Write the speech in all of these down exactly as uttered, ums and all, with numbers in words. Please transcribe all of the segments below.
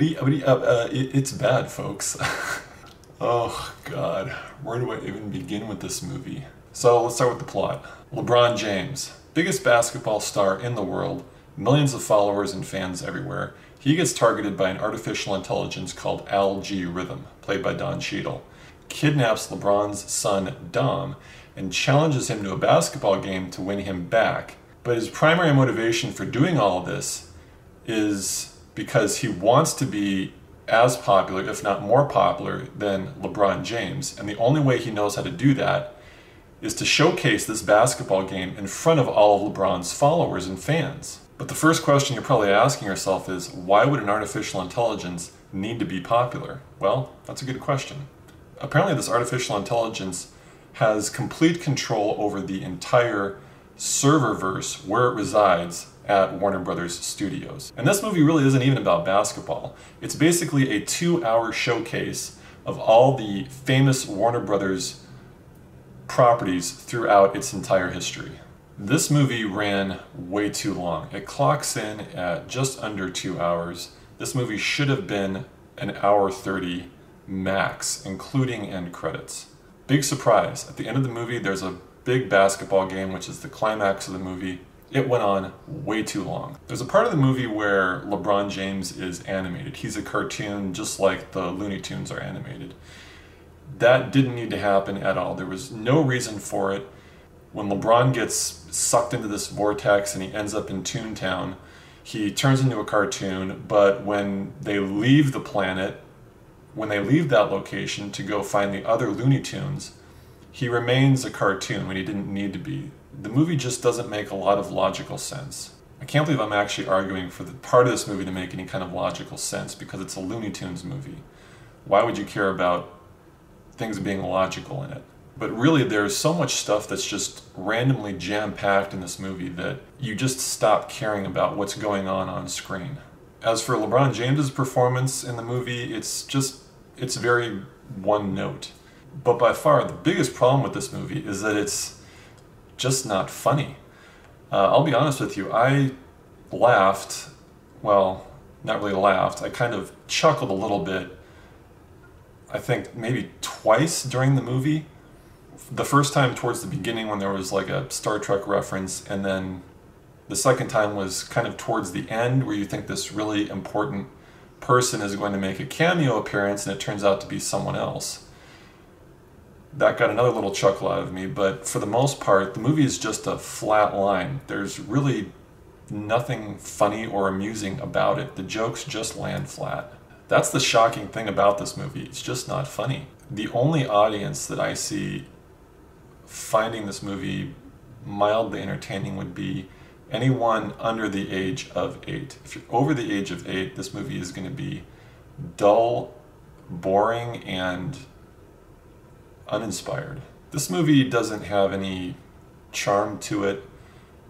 It's bad, folks. Oh, God. Where do I even begin with this movie? So let's start with the plot. LeBron James, biggest basketball star in the world, millions of followers and fans everywhere, he gets targeted by an artificial intelligence called Al G. Rhythm, played by Don Cheadle, kidnaps LeBron's son, Dom, and challenges him to a basketball game to win him back. But his primary motivation for doing all this is because he wants to be as popular, if not more popular, than LeBron James. And the only way he knows how to do that is to showcase this basketball game in front of all of LeBron's followers and fans. But the first question you're probably asking yourself is, why would an artificial intelligence need to be popular? Well, that's a good question. Apparently this artificial intelligence has complete control over the entire serververse where it resides at Warner Brothers Studios. And this movie really isn't even about basketball. It's basically a two-hour showcase of all the famous Warner Brothers properties throughout its entire history. This movie ran way too long. It clocks in at just under two hours. This movie should have been an hour thirty max, including end credits. Big surprise, at the end of the movie there's a big basketball game, which is the climax of the movie. It went on way too long. There's a part of the movie where LeBron James is animated. He's a cartoon just like the Looney Tunes are animated. That didn't need to happen at all. There was no reason for it. When LeBron gets sucked into this vortex and he ends up in Toontown, he turns into a cartoon, but when they leave the planet, when they leave that location to go find the other Looney Tunes, he remains a cartoon when he didn't need to be. The movie just doesn't make a lot of logical sense. I can't believe I'm actually arguing for the part of this movie to make any kind of logical sense, because it's a Looney Tunes movie. Why would you care about things being logical in it? But really there's so much stuff that's just randomly jam-packed in this movie that you just stop caring about what's going on on screen. As for LeBron James's performance in the movie, it's just, it's very one note. But by far the biggest problem with this movie is that it's just not funny. Uh, I'll be honest with you, I laughed, well, not really laughed, I kind of chuckled a little bit, I think maybe twice during the movie. The first time towards the beginning when there was like a Star Trek reference, and then the second time was kind of towards the end where you think this really important person is going to make a cameo appearance and it turns out to be someone else. That got another little chuckle out of me, but for the most part the movie is just a flat line. There's really nothing funny or amusing about it. The jokes just land flat. That's the shocking thing about this movie, it's just not funny. The only audience that I see finding this movie mildly entertaining would be anyone under the age of eight. If you're over the age of eight, this movie is going to be dull, boring, and uninspired. This movie doesn't have any charm to it.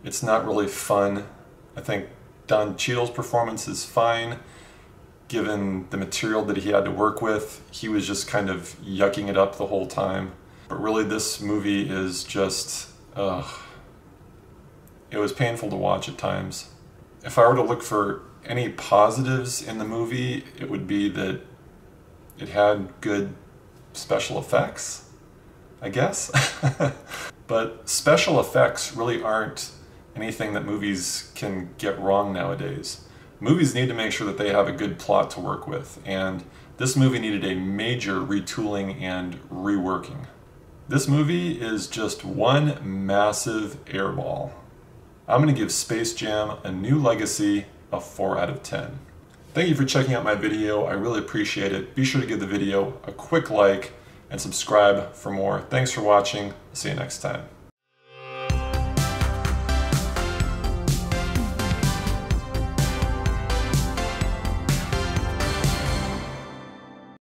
It's not really fun. I think Don Cheadle's performance is fine. Given the material that he had to work with, he was just kind of yucking it up the whole time. But really this movie is just, uh, it was painful to watch at times. If I were to look for any positives in the movie, it would be that it had good special effects, I guess. But special effects really aren't anything that movies can get wrong nowadays. Movies need to make sure that they have a good plot to work with, and this movie needed a major retooling and reworking. This movie is just one massive airball. I'm going to give Space Jam: A New Legacy a four out of ten. Thank you for checking out my video, I really appreciate it. Be sure to give the video a quick like and subscribe for more. Thanks for watching, see you next time.